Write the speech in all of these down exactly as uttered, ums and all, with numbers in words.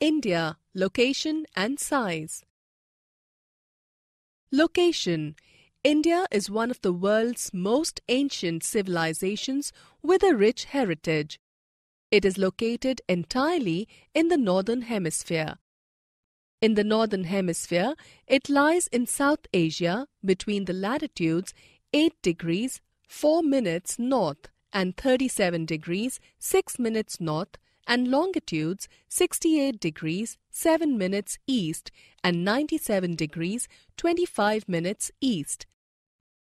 India, location and size. Location. India is one of the world's most ancient civilizations with a rich heritage. It is located entirely in the Northern Hemisphere. In the Northern Hemisphere, it lies in South Asia between the latitudes eight degrees four minutes north and thirty-seven degrees six minutes north and longitudes sixty-eight degrees seven minutes east and ninety-seven degrees twenty-five minutes east.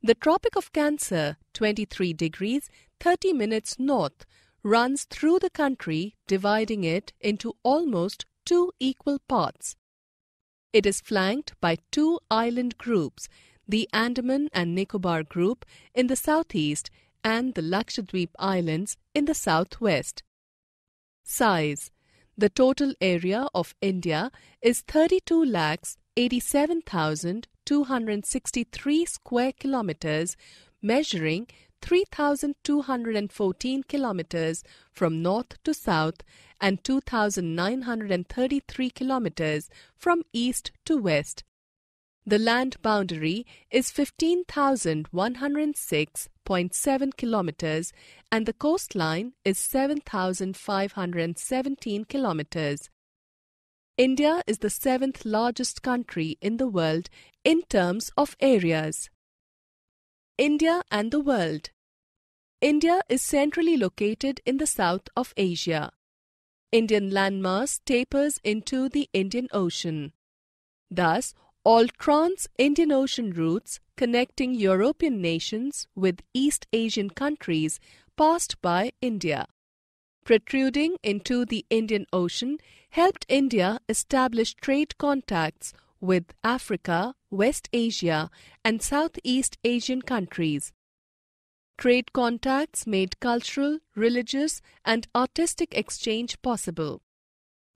The Tropic of Cancer, twenty-three degrees thirty minutes north, runs through the country, dividing it into almost two equal parts. It is flanked by two island groups, the Andaman and Nicobar group in the southeast and the Lakshadweep Islands in the southwest. Size. The total area of India is thirty-two lakh eighty-seven thousand two hundred sixty-three square kilometers, measuring three thousand two hundred fourteen kilometers from north to south and two thousand nine hundred thirty-three kilometers from east to west. The land boundary is fifteen thousand one hundred six point seven kilometers and the coastline is seven thousand five hundred seventeen kilometers. India is the seventh largest country in the world in terms of areas. India and the world. India is centrally located in the south of Asia. Indian landmass tapers into the Indian Ocean. Thus, all trans-Indian Ocean routes connecting European nations with East Asian countries passed by India. Protruding into the Indian Ocean helped India establish trade contacts with Africa, West Asia and Southeast Asian countries. Trade contacts made cultural, religious and artistic exchange possible.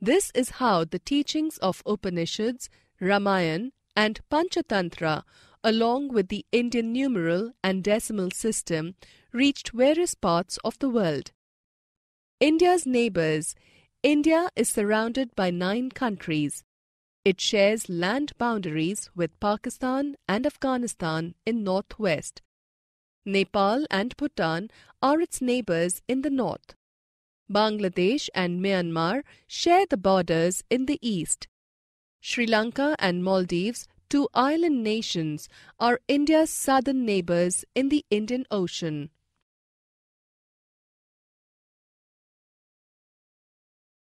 This is how the teachings of Upanishads, Ramayana and Panchatantra, along with the Indian numeral and decimal system, reached various parts of the world. India's neighbours. India is surrounded by nine countries. It shares land boundaries with Pakistan and Afghanistan in northwest. Nepal and Bhutan are its neighbours in the north. Bangladesh and Myanmar share the borders in the east. Sri Lanka and Maldives, two island nations, are India's southern neighbours in the Indian Ocean.